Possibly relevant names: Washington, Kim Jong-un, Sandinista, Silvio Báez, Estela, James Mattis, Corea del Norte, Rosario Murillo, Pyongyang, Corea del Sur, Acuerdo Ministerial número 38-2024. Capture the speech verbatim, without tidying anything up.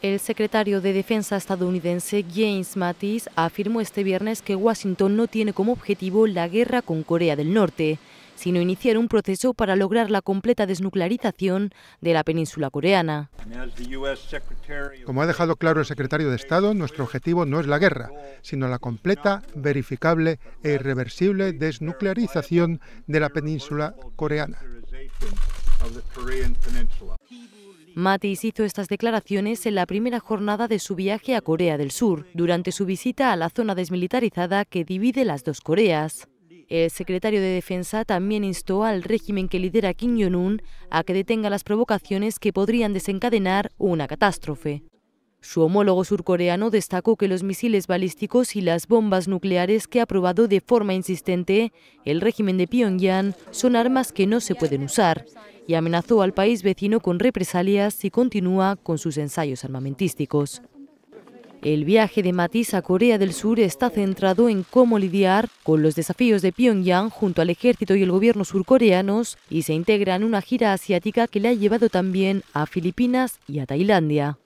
El secretario de Defensa estadounidense James Mattis afirmó este viernes que Washington no tiene como objetivo la guerra con Corea del Norte, sino iniciar un proceso para lograr la completa desnuclearización de la península coreana. Como ha dejado claro el secretario de Estado, nuestro objetivo no es la guerra, sino la completa, verificable e irreversible desnuclearización de la península coreana. Mattis hizo estas declaraciones en la primera jornada de su viaje a Corea del Sur, durante su visita a la zona desmilitarizada que divide las dos Coreas. El secretario de Defensa también instó al régimen que lidera Kim Jong-un a que detenga las provocaciones que podrían desencadenar una catástrofe. Su homólogo surcoreano destacó que los misiles balísticos y las bombas nucleares que ha probado de forma insistente el régimen de Pyongyang son armas que no se pueden usar, y amenazó al país vecino con represalias si continúa con sus ensayos armamentísticos. El viaje de Mattis a Corea del Sur está centrado en cómo lidiar con los desafíos de Pyongyang junto al ejército y el gobierno surcoreanos, y se integra en una gira asiática que le ha llevado también a Filipinas y a Tailandia.